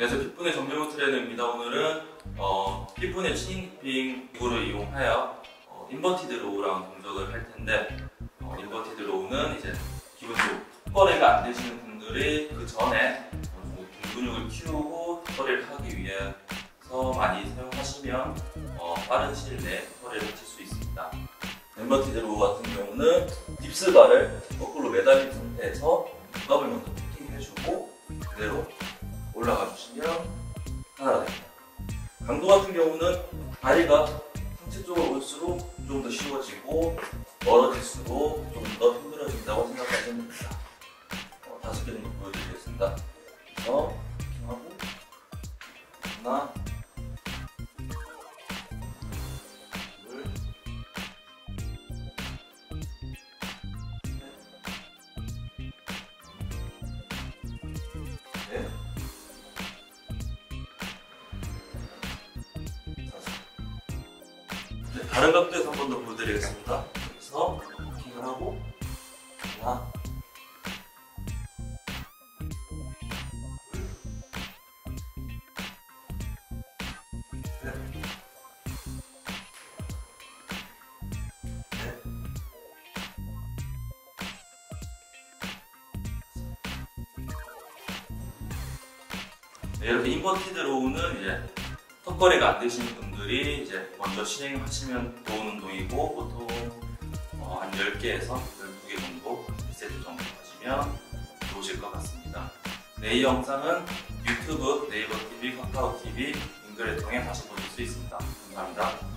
안녕하세요. 기쁜의 정병호 트레이너입니다. 오늘은 기쁜의 치닝핑 기구를 이용하여 인버티드 로우랑 동작을 할 텐데, 인버티드 로우는 이제 기본적으로 턱걸이가 안 되시는 분들이 그 전에 등근육을 키우고 턱걸이를 하기 위해서 많이 사용하시면 빠른 시일 내에 턱걸이를 하실 수 있습니다. 인버티드 로우 같은 경우는 딥스바를 거꾸로 매달린 상태에서 등갑을 먼저 피킹해주고 그대로 올라가 주시면 하나가 됩니다. 강도 같은 경우는 다리가 상체 쪽으로 올수록 좀 더 쉬워지고 멀어질수록 좀 더 힘들어진다고 생각하시면 됩니다. 5개 정도 보여드리겠습니다. 그래서 하고 하나, 둘, 셋, 넷, 다른 각도에서 한 번 더 보여드리겠습니다. 여기서 킹을 하고 하나, 둘, 셋, 넷, 네, 이렇게 인버티드 로우는 이제 턱걸이가 안 되시는 분들이 이제 먼저 실행하시면 좋은 운동이고, 보통 한 10개에서 12개 정도, 1세트 정도 하시면 좋으실 것 같습니다. 네, 이 영상은 유튜브, 네이버TV, 카카오TV 링크를 통해 다시 보실 수 있습니다. 감사합니다.